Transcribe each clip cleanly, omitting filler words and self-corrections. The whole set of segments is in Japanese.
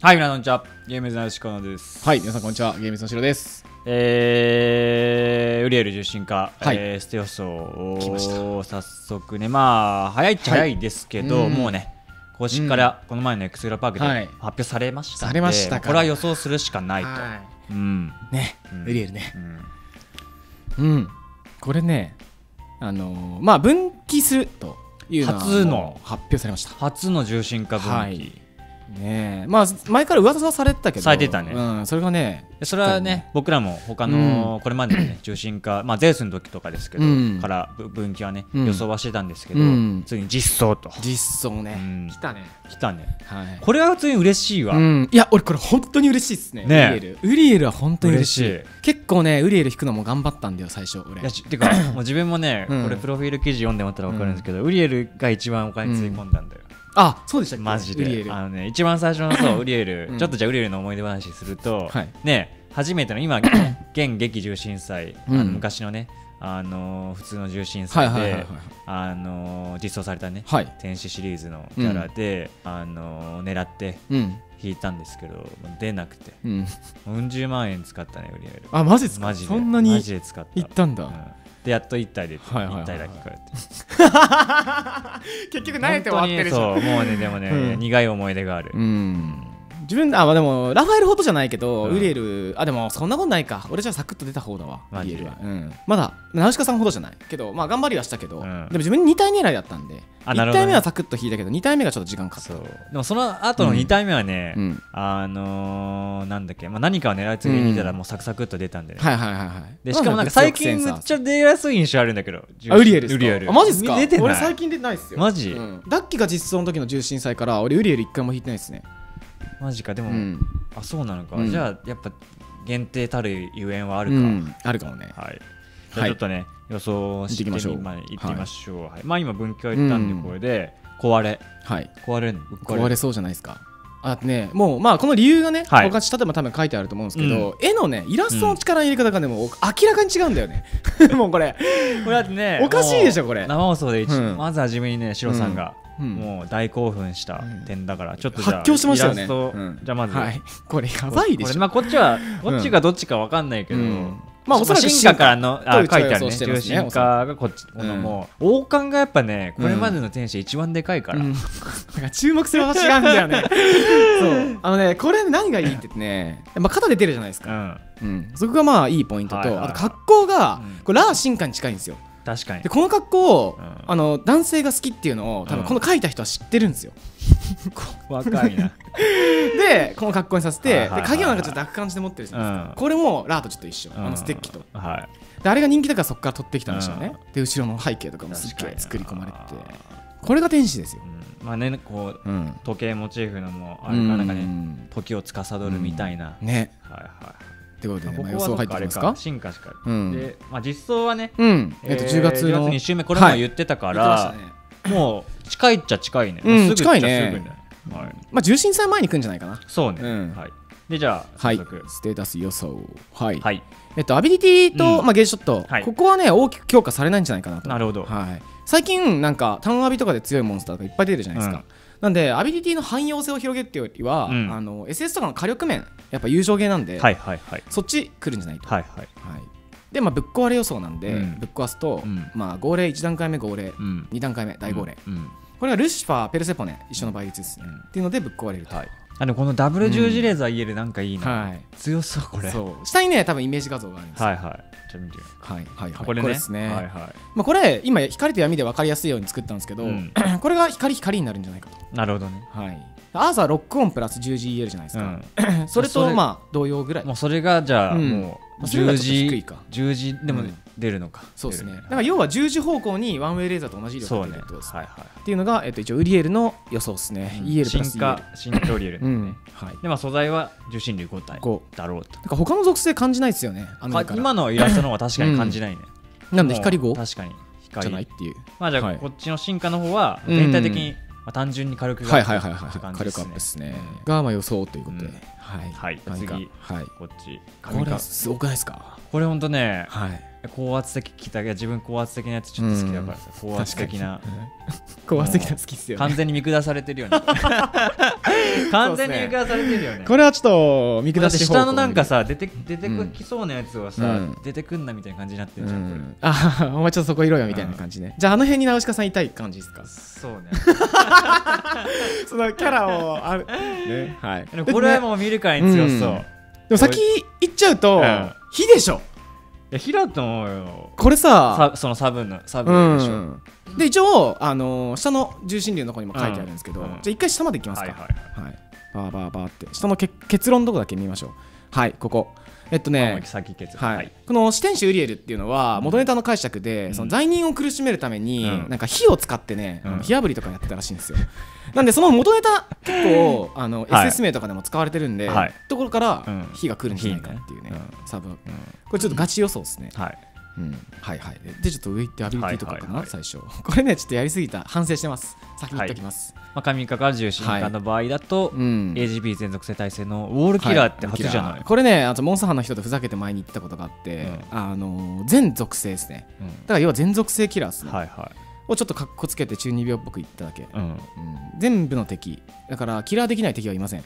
はい、皆さんこんにちは。ゲームズのよしこのです。はい、皆さんこんにちは。ゲームズのしろです。ウリエル重心化、はい、ステ予想を早速ね、まあ早いっちゃ早いですけど、はい、もうね、公式からこの前のエクスグラパークで発表されましたので、はい、これは予想するしかないと。はい、うん、ね、ウリエルね。うん、うん、これね、まあ分岐するというのは初の発表されました。初の重心化分岐。はい、ねえ、まあ前から噂はされてたけど、されてたね、うん、それがね、それはね、僕らも他のこれまでのね、重心化、まあゼウスの時とかですけどから分岐はね予想はしてたんですけど、ついに実装と、実装ね、来たね、来たね、これは普通に嬉しいわ。いや、俺これ本当に嬉しいですね。ウリエルは本当に嬉しい。結構ね、ウリエル弾くのも頑張ったんだよ最初俺。てかもう自分もね、これプロフィール記事読んでもらったら分かるんですけど、ウリエルが一番お金つぎ込んだんだよ。あ、そうでしたっけ？マジで。一番最初のそうウリエル、ちょっとじゃあウリエルの思い出話すると、ね、初めての今現劇重心祭、昔のね、普通の重心祭で実装されたね、天使シリーズのキャラで狙って引いたんですけど、出なくて、40万円使ったねウリエル。あ、マジですか？そんなにマジで使った。いったんだ。でやっと1体で1体だけ買って結局慣れて終わってるでしょ。もうね、でもね、苦い思い出がある。自分、あ、でもラファエルほどじゃないけどウリエル、あ、でもそんなことないか、俺じゃサクッと出た方だわ。ウリエルはまだナウシカさんほどじゃないけど、まあ頑張りはしたけど、でも自分2体狙いだったんで、1体目はサクッと引いたけど2体目がちょっと時間かかった。でもその後の2体目はね、なんだっけ、何かを狙いつけにいたらもうサクサクっと出たんでね。はいはいはいはい。でしかもなんか最近めっちゃ出やすい印象あるんだけど、ウリエル。あ、マジっすか？俺最近出てないっすよマジ。ダッキが実装の時の重心祭から俺ウリエル1回も引いてないっすね。マジか。でも、あ、そうなのか。じゃあやっぱ限定たるゆえんはあるか、あるかもね。はい、じゃあちょっとね予想してみましょう。まあ今分岐は言ったんで、これで壊れそうじゃないですか。あとね、もうまあこの理由がね、他に例えば多分書いてあると思うんですけど、絵のねイラストの力の入れ方がね、もう明らかに違うんだよね。もうこれだってね、おかしいでしょこれ。生放送でまず初めにね、シロさんがもう大興奮した点だから、ちょっとじゃあ発狂しましたよね。じゃあまずこれやばいでしょ。まあこっちがどっちかわかんないけど、まあおそらく進化からの書いてあるね。重心化がこっちのもう王冠がやっぱね、これまでの天使一番でかいから。注目する場所があるんだよね。そう、これ何がいいってね、まあ肩で出るじゃないですか。そこがまあいいポイントと、あと格好がこれラー進化に近いんですよ。確かに。でこの格好を、男性が好きっていうのを多分この書いた人は知ってるんですよ。若いな。でこの格好にさせて、鍵をなんかちょっと奪還して持ってるじゃないですか。これもラーとちょっと一緒、ステッキと。であれが人気だからそこから取ってきたんでしょうね。で後ろの背景とかもすっげえ作り込まれて、これが天使ですよ。まあね、こう時計モチーフのもあれがなんかね、時を司るみたいな。ね。はいはい。ってことで、ここはあれか、進化しか。で、まあ実装はね、10月2週目、これも言ってたから、もう近いっちゃ近いね。近いね。まあ重心祭前に来るんじゃないかな。そうね。で、じゃあ早速ステータス予想。はい。アビリティとまあゲージショット、ここはね大きく強化されないんじゃないかなと。なるほど。はい。最近なんかターンアビとかで強いモンスターがいっぱい出るじゃないですか。なんでアビリティの汎用性を広げるっていうよりは、SS とかの火力面やっぱ友情芸なんで、そっち来るんじゃないと。で、まあぶっ壊れ予想なんで、ぶっ壊すとまあ号令1段階目、号令2段階目、大号令、これがルシファーペルセポネ一緒の倍率ですねっていうのでぶっ壊れると。あのこのダブル十字レーザー EL なんかいいな、強そうこれ。下にね多分イメージ画像があるんですよ。はいはい、ちょっと見て。はいはいはい、これですね。はいはい。まあこれ今光と闇で分かりやすいように作ったんですけど、これが光になるんじゃないかと。なるほどね。はい。アーサーロックオンプラス十字 EL じゃないですか。それとまあ同様ぐらい。もうそれがじゃあもう十字でも出るのか。そうですね。だから要は十字方向にワンウェイレーザーと同じ量が出るってことです。っていうのが一応ウリエルの予想ですね。進化ウリエル。でまあ素材は重心流5体だろうと。だから他の属性感じないですよね。今のイラストの方は確かに感じないね。なんで光5？確かに光じゃないっていう。まあじゃあこっちの進化の方は全体的に単純に火力がアップって感じですね。がまあ予想ということで。はい。次こっち。これすごくないですか？これ本当ね。高圧的聞いたけど、自分高圧的なやつちょっと好きだからさ、うん、高圧的な高圧的な好きっすよ、ね、完全に見下されてるよね完全に見下されてるよね。これはちょっと見下し方向、下のなんかさ出てきそうなやつはさ、うん、出てくんなみたいな感じになってるじゃん、うん、これあお前ちょっとそこいろよみたいな感じね。じゃああの辺にナウシカさんいたい感じですか。そうねそのキャラをある、ね、はい、これはもう見るからに強そう、うん、でも先行っちゃうと火でしょ。いや、火だと思うよこれさ、そのサブのでしょ、うん、で一応、下の重心流の方にも書いてあるんですけど、うん、じゃあ一回下まで行きますか、はい、はいはい、バーって下の結論のとこだけ見ましょう。はい、ここ先結論、はい、この四天使ウリエルっていうのは元ネタの解釈で、うん、その罪人を苦しめるために、うん、なんか火を使ってね、うん、火炙りとかやってたらしいんですよなんでその元ネタ結構SS 名とかでも使われてるんで、はい、ところから火が来るんじゃないかっていうね、うん、サブ、うん、これちょっとガチ予想ですね、うん、はい、うん、はいはい。でちょっと上行ってアビリティとかかな、最初これねちょっとやりすぎた、反省してます、先に言っておきます。神隠から重心化の場合だと AGB 全属性耐性のウォールキラーって初じゃない。これね、あとモンスターの人とふざけて前に言ったことがあって、全属性ですね、だから要は全属性キラーですねをちょっとカッコつけて中二病っぽく言っただけ。全部の敵だからキラーできない敵はいません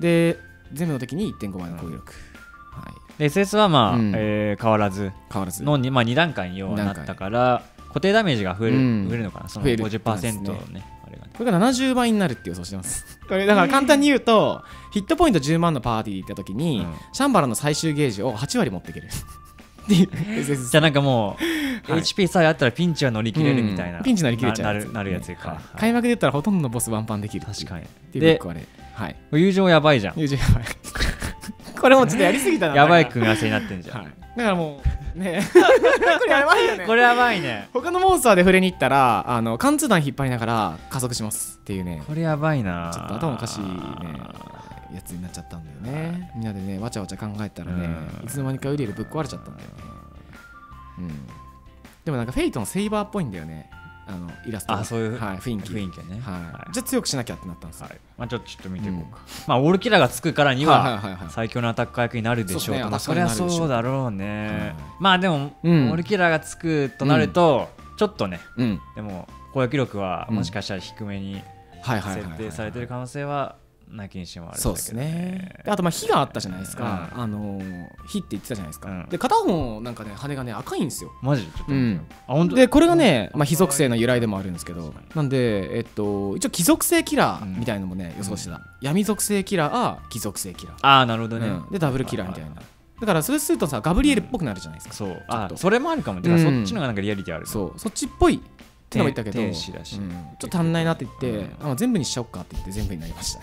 で、全部の敵に 1.5 倍の攻撃力、SS はまあ、変わらずの 2段階に要はなったから、固定ダメージが増えるのかな、その 50% のね、あれがね、これが70倍になるって予想してますこれだから簡単に言うとヒットポイント10万のパーティー行った時に、うん、シャンバラの最終ゲージを8割持っていけるじゃあなんかもう、はい、HP さえあったらピンチは乗り切れるみたいな、うん、ピンチ乗り切れちゃう、なるやつか、はいはい、開幕で言ったらほとんどのボスワンパンできる。確かに。で、はい、友情やばいじゃん、友情やばいこれもちょっとやりすぎたな、やばい組み合わせになってんじゃん、はい、だからもうねこれやばいよね、これやばいね。他のモンスターで触れに行ったら貫通弾引っ張りながら加速しますっていうね、これやばいな、ちょっと頭おかしいねやつになっちゃったんだよね。みんなでねわちゃわちゃ考えたらね、いつの間にかウリエルぶっ壊れちゃったんだよね、うん、でもなんかフェイトのセイバーっぽいんだよね、イラスト、そういう雰囲気ね。じゃあ強くしなきゃってなったんですよ。まあちょっと見ていこうか。まあオールキラーがつくからには最強のアタッカー役になるでしょうと。そりゃそうだろうね。まあでもオールキラーがつくとなるとちょっとね、でも攻撃力はもしかしたら低めに設定されてる可能性はなきにしもあるんだけどね。そうですね。あとまあ火があったじゃないですか。火って言ってたじゃないですか。で片方なんかね羽がね赤いんですよ。マジ？でこれがね火属性の由来でもあるんですけど、なんで一応火属性キラーみたいのもね予想してた。闇属性キラー、火属性キラー。ああなるほどね。でダブルキラーみたいな。だからそれするとさガブリエルっぽくなるじゃないですか。そう。あそれもあるかも。だからそっちのがなんかリアリティある。そうそっちっぽい。ってのも言ったけど、ちょっと足んないなって言って、全部にしちゃおっかって言って全部になりました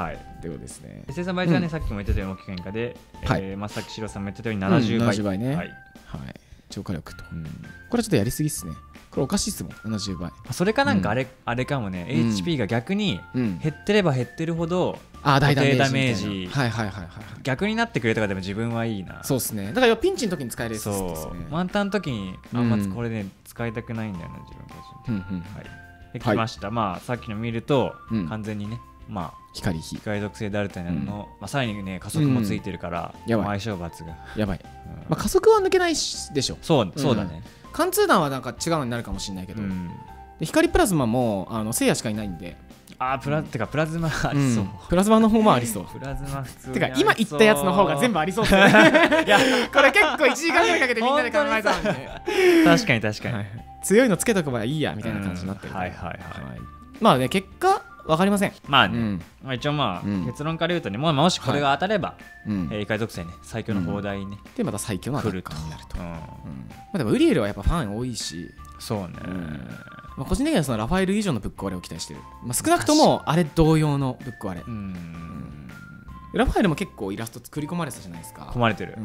はいということですね。生産倍じゃね、さっきも言ってたような大きく変化で、松崎白さんも言ってたように70倍ね、はい、超火力と。これちょっとやりすぎっすね、これおかしいっすもん70倍。それかなんかあれかもね、 HP が逆に減ってれば減ってるほど固定ダメージ逆になってくれたから、でも自分はいいな。そうですね、だからピンチの時に使えるやつですね。満タンの時にあんまこれね使いたくないんだよな、自分個人できました。まあさっきの見ると完全にね、まあ光属性であるというののさらにね加速もついてるから相性抜群、やばい。加速は抜けないでしょ。そうだね。貫通弾はなんか違うのになるかもしれないけど、光プラズマも聖夜しかいないんで、てかプラズマありそう、プラズマの方もありそう、プラズマ普通てか今言ったやつの方が全部ありそうですね。いやこれ結構1時間ぐらいかけてみんなで考えたんで、確かに強いのつけとけばいいやみたいな感じになってる。まあね結果わかりません。まあね一応まあ結論から言うとね、もしこれが当たれば異界属性ね最強の砲台ねでまた最強のアタッカーになると。でもウリエルはやっぱファン多いし、そうね、個人的にはそのラファエル以上のぶっ壊れを期待してる。少なくともあれ同様のぶっ壊れ。ラファエルも結構イラスト作り込まれてたじゃないですか。込まれてる。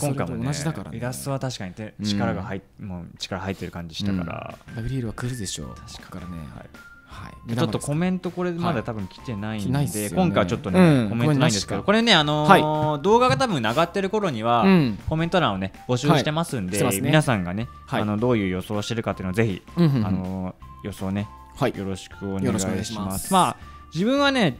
今回も同じだからね。イラストは確かに力が入ってる感じしたから。ウリエルは来るでしょう。確かにね。ちょっとコメントこれまだ多分来てないんで今回はちょっとねコメントないんですけど、これね動画が多分上がってる頃にはコメント欄をね募集してますんで、皆さんがねどういう予想をしてるかっていうのをぜひ予想ねよろしくお願いします。まあ自分はね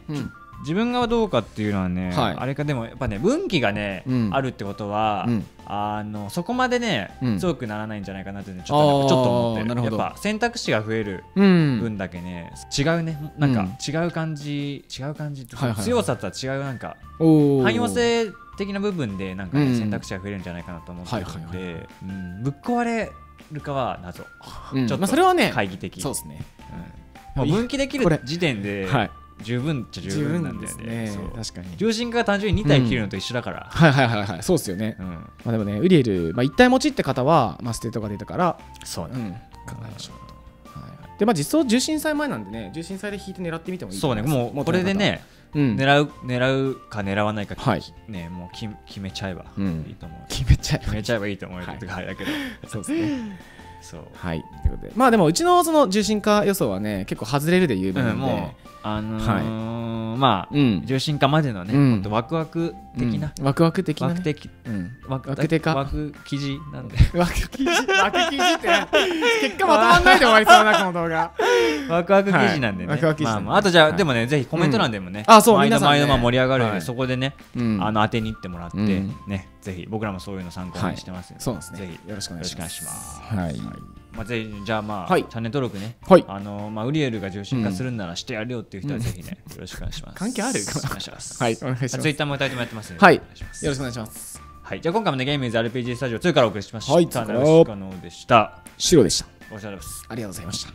自分がどうかっていうのはね、はい、あれかでもやっぱね分岐がね、うん、あるってことは、うん、そこまでね、うん、強くならないんじゃないかなって、ね、ちょっと思ってる。やっぱ選択肢が増える分だけね、うん、違うねなんか違う感じ強さとは違うなんか汎用性的な部分でなんか、ねうん、選択肢が増えるんじゃないかなと思ってるのでぶっ壊れるかは謎、うん、ちょっとそれはね懐疑的。そうですね、うん、もう分岐できる時点で十分っちゃ十分なんだよね。確かに重心が単純に2体切るのと一緒だから、うん、はいそうですよね、うんまあ、でもねウリエル、まあ、1体持ちって方は、まあ、捨てとか出たからそうだね、うん、考えましょうと。でまあ、実装重心祭前なんでね重心祭で引いて狙ってみてもいいと思います。そうねもうこれでね、うん、狙うか狙わないか、はい、ねもう決めちゃえばいいと思う。決めちゃえばいいと思うってかあれだけどそうですねそうはいということでまあでもうちのその重心化予想はね結構外れるで有名なんで、うん、もうはい、まあ、うん、重心化までのね、うん、ワクワク的な、うん、ワク記事なんでワク記事って結果まとまんないで終わりそうなこの動画ワクワク記事なんでね、はい、あとじゃあ、はい、でもねぜひコメント欄でもね、うん、毎度盛り上がるように、はい、そこでね、うん、当てに行ってもらって、うん、ねぜひ僕らもそういうの参考にしてますので、はい、そうですねぜひよろしくお願いします。はいまあ、ぜひじゃあまあ、はい、チャンネル登録ね、はいまあ、ウリエルが重心化するんならしてやるよっていう人はぜひね、うん、よろしくお願いします。関係あるかお願いします。はい、お願いします。ツイッターも2人ともやってますので、はい、よろしくお願いします。はい、じゃあ今回もね、ゲームイズ RPG スタジオ2からお送りしました。はい、ただしかのうでした。シロでした。お疲れ様です。ありがとうございました。